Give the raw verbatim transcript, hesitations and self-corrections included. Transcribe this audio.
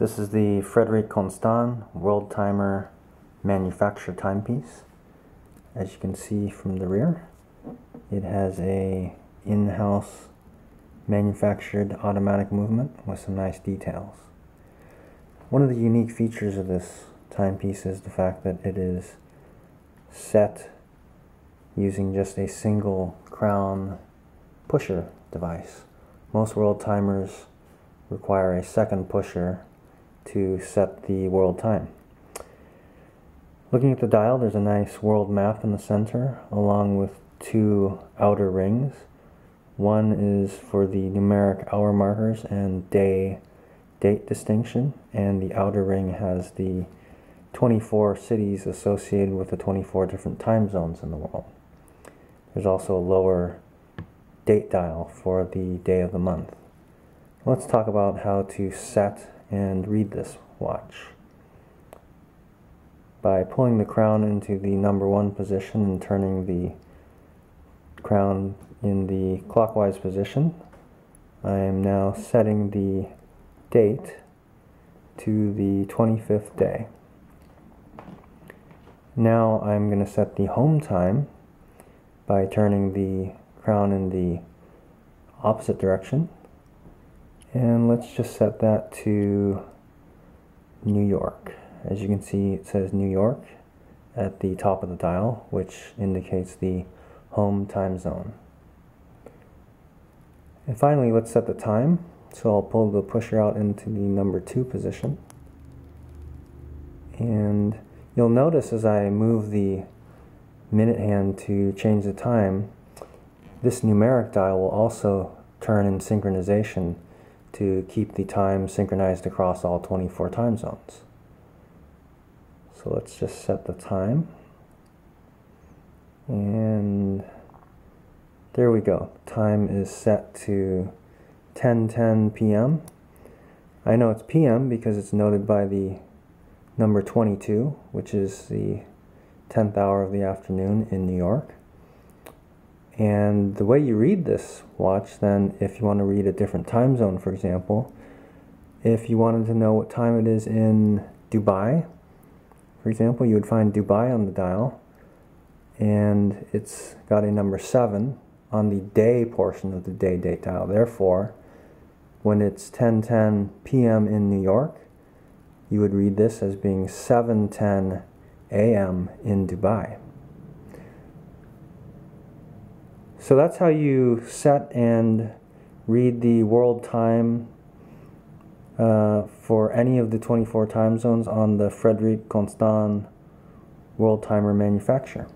This is the Frédérique Constant World Timer manufacture timepiece. As you can see from the rear, it has a in-house manufactured automatic movement with some nice details. One of the unique features of this timepiece is the fact that it is set using just a single crown pusher device. Most world timers require a second pusher to set the world time. Looking at the dial, there's a nice world map in the center along with two outer rings. One is for the numeric hour markers and day date distinction, and the outer ring has the twenty-four cities associated with the twenty-four different time zones in the world. There's also a lower date dial for the day of the month. Let's talk about how to set and read this watch. By pulling the crown into the number one position and turning the crown in the clockwise position, I am now setting the date to the twenty-fifth day. Now I'm going to set the home time by turning the crown in the opposite direction, and let's just set that to New York. As you can see, it says New York at the top of the dial, which indicates the home time zone. And finally, let's set the time. So I'll pull the pusher out into the number two position, and you'll notice as I move the minute hand to change the time, this numeric dial will also turn in synchronization to keep the time synchronized across all twenty-four time zones. So let's just set the time, and there we go. Time is set to ten ten p m I know it's p m because it's noted by the number twenty-two, which is the tenth hour of the afternoon in New York. And the way you read this watch, then, if you want to read a different time zone, for example, if you wanted to know what time it is in Dubai, for example, you would find Dubai on the dial, and it's got a number seven on the day portion of the day date dial. Therefore, when it's ten ten p m in New York, you would read this as being seven ten a m in Dubai. So that's how you set and read the world time uh, for any of the twenty-four time zones on the Frédérique Constant World Timer manufacturer.